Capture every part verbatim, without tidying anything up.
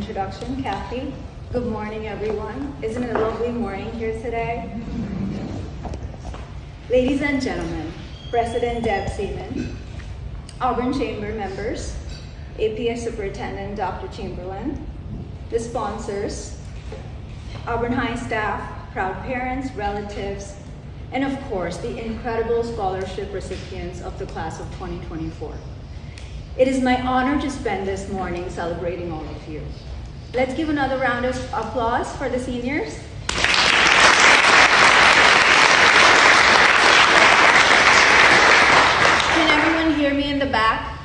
introduction, Kathy. Good morning, everyone. Isn't it a lovely morning here today? Ladies and gentlemen, President Deb Seaman, Auburn Chamber members, A P S Superintendent Doctor Chamberlain, the sponsors, Auburn High staff, proud parents, relatives, and of course, the incredible scholarship recipients of the class of twenty twenty-four. It is my honor to spend this morning celebrating all of you. Let's give another round of applause for the seniors. Can everyone hear me in the back?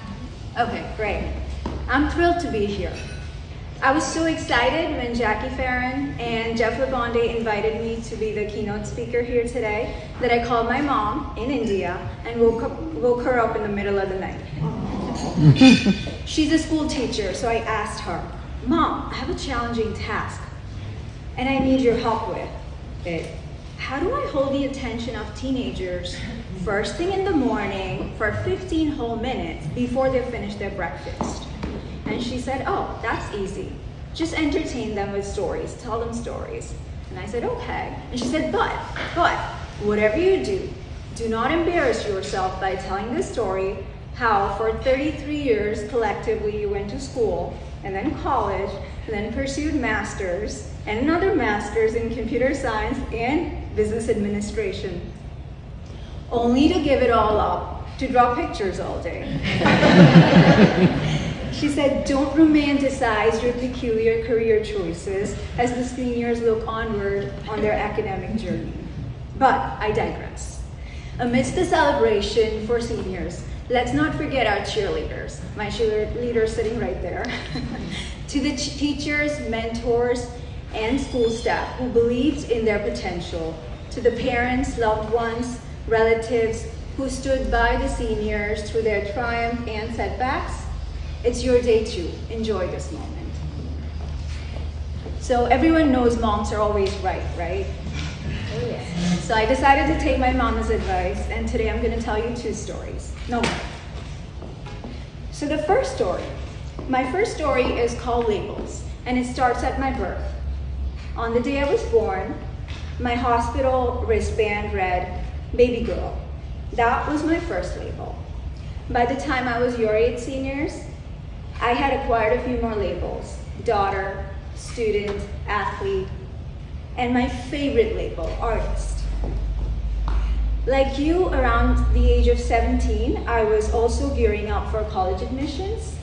Okay, great. I'm thrilled to be here. I was so excited when Jackie Farron and Jeff Lebonde invited me to be the keynote speaker here today that I called my mom in India and woke, up, woke her up in the middle of the night. She's a school teacher, so I asked her, "Mom, I have a challenging task and I need your help with it. How do I hold the attention of teenagers first thing in the morning for fifteen whole minutes before they finish their breakfast?" And she said, "Oh, that's easy. Just entertain them with stories, tell them stories." And I said, "Okay." And she said, but, but, whatever you do, do not embarrass yourself by telling the story how for thirty-three years collectively you went to school and then college and then pursued masters and another masters in computer science and business administration, only to give it all up to draw pictures all day." She said, "Don't romanticize your peculiar career choices as the seniors look onward on their academic journey." But I digress. Amidst the celebration for seniors, let's not forget our cheerleaders, my cheerleader sitting right there, to the teachers, mentors, and school staff who believed in their potential, to the parents, loved ones, relatives who stood by the seniors through their triumph and setbacks. It's your day too. Enjoy this moment. So everyone knows moms are always right, right? Oh, yeah. So I decided to take my mama's advice, and today I'm going to tell you two stories. No more. So the first story, my first story is called Labels, and it starts at my birth. On the day I was born, my hospital wristband read, "Baby girl." That was my first label. By the time I was your age, seniors, I had acquired a few more labels: daughter, student, athlete, and my favorite label, artist. Like you, around the age of seventeen, I was also gearing up for college admissions.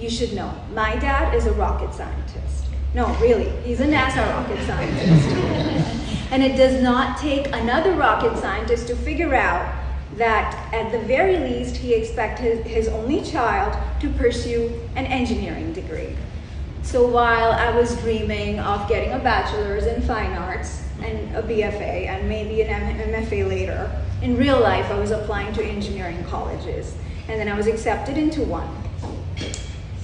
You should know, my dad is a rocket scientist. No, really, he's a NASA rocket scientist. And it does not take another rocket scientist to figure out that at the very least he expected his only child to pursue an engineering degree. So while I was dreaming of getting a bachelor's in fine arts and a B F A and maybe an M F A later, in real life I was applying to engineering colleges, and then I was accepted into one.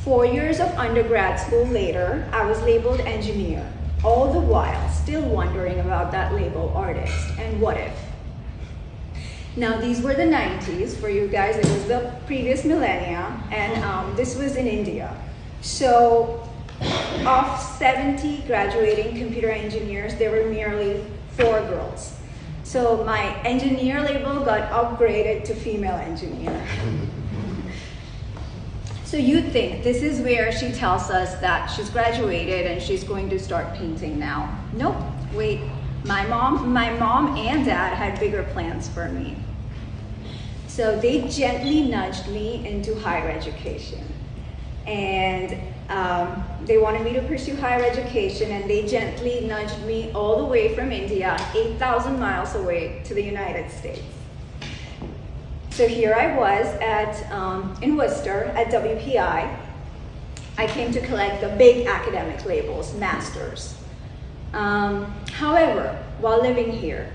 Four years of undergrad school later, I was labeled engineer, all the while still wondering about that label, artist, and what if. Now, these were the nineties. For you guys, it was the previous millennia, and um, this was in India. So of seventy graduating computer engineers, there were merely four girls. So my engineer label got upgraded to female engineer. So you'd think this is where she tells us that she's graduated and she's going to start painting now. Nope, wait. My mom, my mom and dad had bigger plans for me. So they gently nudged me into higher education. And um, they wanted me to pursue higher education, and they gently nudged me all the way from India, eight thousand miles away, to the United States. So here I was at, um, in Worcester at W P I. I came to collect the big academic labels, masters. Um, however, while living here,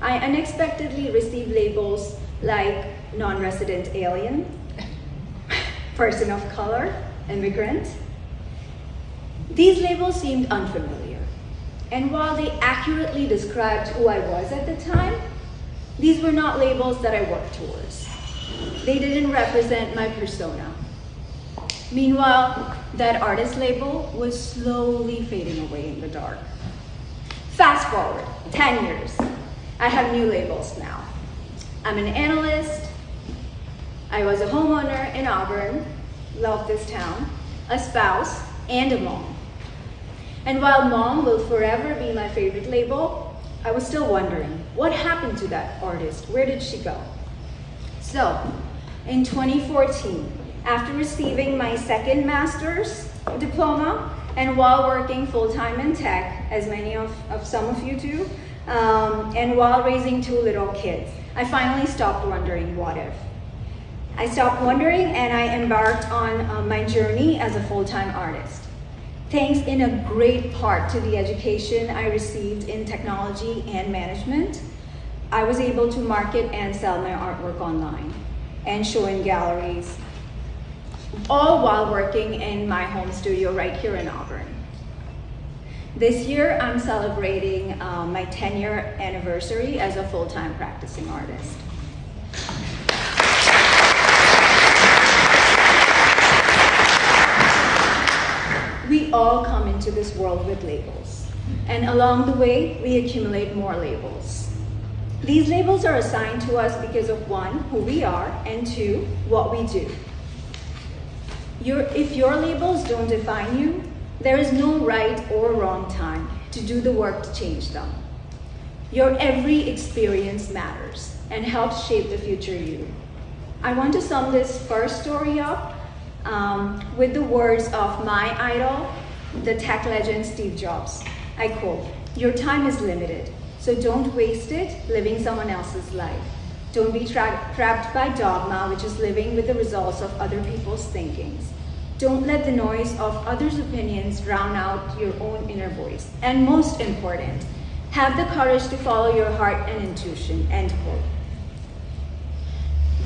I unexpectedly received labels like non-resident alien, person of color, immigrant. These labels seemed unfamiliar, and while they accurately described who I was at the time, these were not labels that I worked towards. They didn't represent my persona. Meanwhile, that artist label was slowly fading away in the dark. Fast forward ten years. I have new labels now. I'm an analyst. I was a homeowner in Auburn, love this town, a spouse, and a mom. And while mom will forever be my favorite label, I was still wondering, what happened to that artist? Where did she go? So, in twenty fourteen, after receiving my second master's diploma, and while working full-time in tech, as many of, of some of you do, um, and while raising two little kids, I finally stopped wondering what if. I stopped wondering and I embarked on uh, my journey as a full-time artist. Thanks in a great part to the education I received in technology and management, I was able to market and sell my artwork online and show in galleries, all while working in my home studio right here in Auburn. This year, I'm celebrating uh, my ten-year anniversary as a full-time practicing artist. We all come into this world with labels, and along the way, we accumulate more labels. These labels are assigned to us because of one, who we are, and two, what we do. Your, if your labels don't define you, there is no right or wrong time to do the work to change them. Your every experience matters and helps shape the future you. I want to sum this first story up Um, with the words of my idol, the tech legend Steve Jobs. I quote, "Your time is limited, so don't waste it living someone else's life. Don't be tra trapped by dogma, which is living with the results of other people's thinkings. Don't let the noise of others' opinions drown out your own inner voice. And most important, have the courage to follow your heart and intuition," end quote.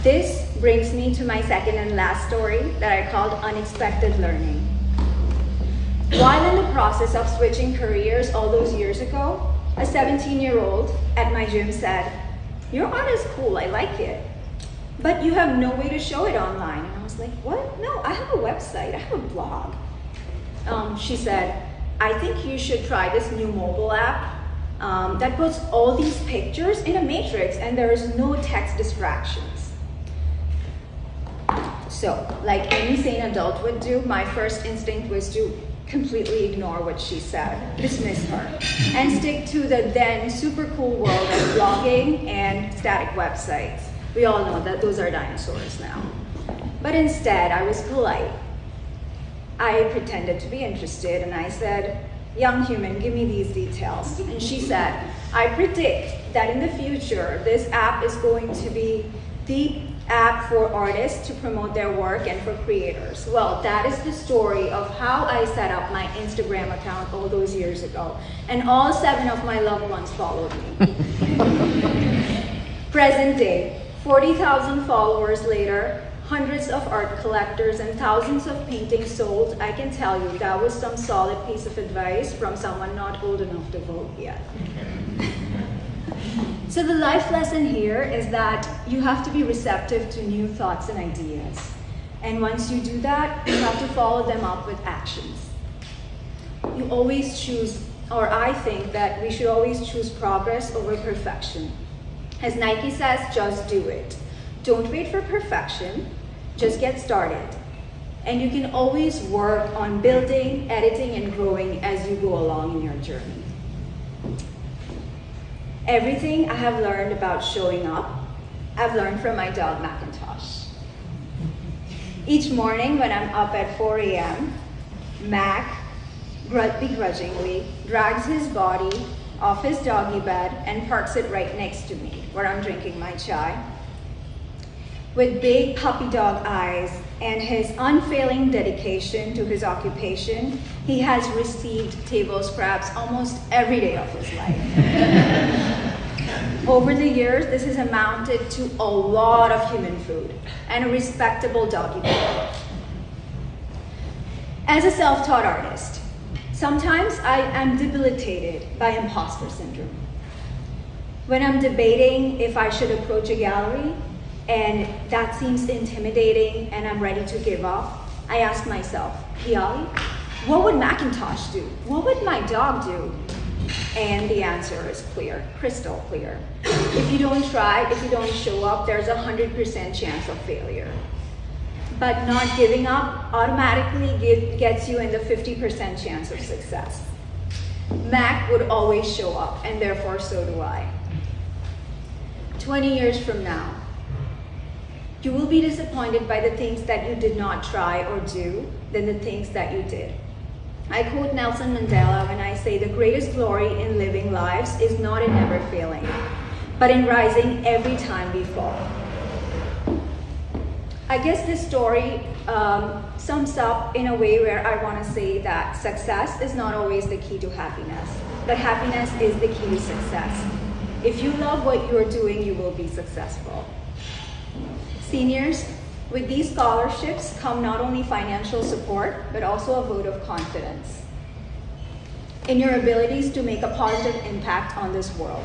This brings me to my second and last story that I called Unexpected Learning. While in the process of switching careers all those years ago, a seventeen-year-old at my gym said, "Your art is cool, I like it, but you have no way to show it online." And I was like, "What? No, I have a website, I have a blog." Um, she said, "I think you should try this new mobile app um, that puts all these pictures in a matrix and there is no text distractions." So, like any sane adult would do, my first instinct was to completely ignore what she said, dismiss her, and stick to the then super cool world of blogging and static websites. We all know that those are dinosaurs now. But instead, I was polite. I pretended to be interested and I said, "Young human, give me these details." And she said, "I predict that in the future, this app is going to be the app for artists to promote their work and for creators." Well, that is the story of how I set up my Instagram account all those years ago, and all seven of my loved ones followed me. Present day, forty thousand followers later, hundreds of art collectors and thousands of paintings sold. I can tell you that was some solid piece of advice from someone not old enough to vote yet. So the life lesson here is that you have to be receptive to new thoughts and ideas. And once you do that, you have to follow them up with actions. You always choose, or I think that we should always choose progress over perfection. As Nike says, just do it. Don't wait for perfection, just get started. And you can always work on building, editing, and growing as you go along in your journey. Everything I have learned about showing up, I've learned from my dog, Macintosh. Each morning when I'm up at four A M, Mac begrudgingly drags his body off his doggy bed and parks it right next to me where I'm drinking my chai. With big puppy dog eyes and his unfailing dedication to his occupation, he has received table scraps almost every day of his life. Over the years, this has amounted to a lot of human food and a respectable doggy bowl. As a self-taught artist, sometimes I am debilitated by imposter syndrome. When I'm debating if I should approach a gallery, and that seems intimidating and I'm ready to give up, I asked myself, Piali, what would Macintosh do? What would my dog do? And the answer is clear, crystal clear. If you don't try, if you don't show up, there's a one hundred percent chance of failure. But not giving up automatically give, gets you in the fifty percent chance of success. Mac would always show up, and therefore so do I. twenty years from now, you will be disappointed by the things that you did not try or do than the things that you did. I quote Nelson Mandela when I say the greatest glory in living lives is not in never failing, but in rising every time we fall. I guess this story um, sums up in a way where I want to say that success is not always the key to happiness, but happiness is the key to success. If you love what you're doing, you will be successful. Seniors, with these scholarships come not only financial support, but also a vote of confidence in your abilities to make a positive impact on this world.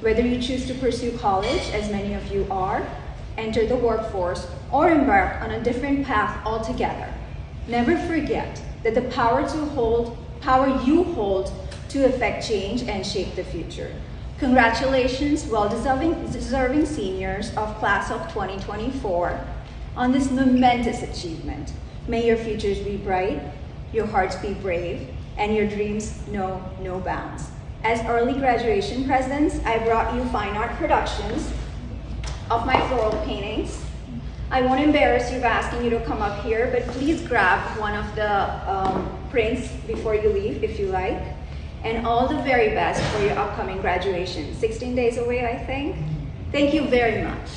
Whether you choose to pursue college, as many of you are, enter the workforce, or embark on a different path altogether, never forget that the power to hold, power you hold to affect change and shape the future. Congratulations, well-deserving deserving seniors of class of twenty twenty-four on this momentous achievement. May your futures be bright, your hearts be brave, and your dreams know no bounds. As early graduation presents, I brought you fine art productions of my floral paintings. I won't embarrass you by asking you to come up here, but please grab one of the um, prints before you leave, if you like. And all the very best for your upcoming graduation. sixteen days away, I think. Thank you very much.